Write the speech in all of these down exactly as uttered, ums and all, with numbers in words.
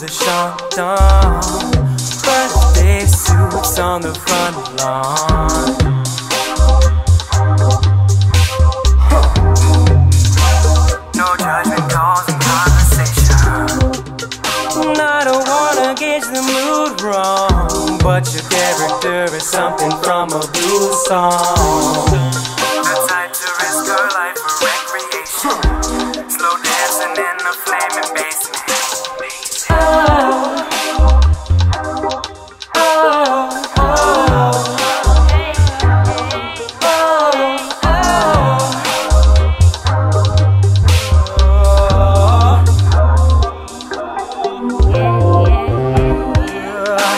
the shotgun, birthday suits on the front lawn. The mood wrong, but your character is something from a blues song. The type to risk her life for recreation, slow dancing in the flaming basement. Oh, oh, oh, oh, oh, oh, oh.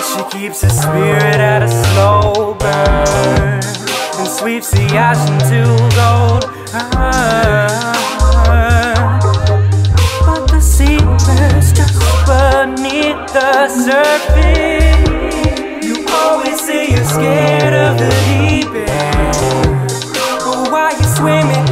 She keeps her spirit at a slow burn and sweeps the ash into gold. But the secret's just beneath the surface. You always say you're scared of the deep end, but while you're swimming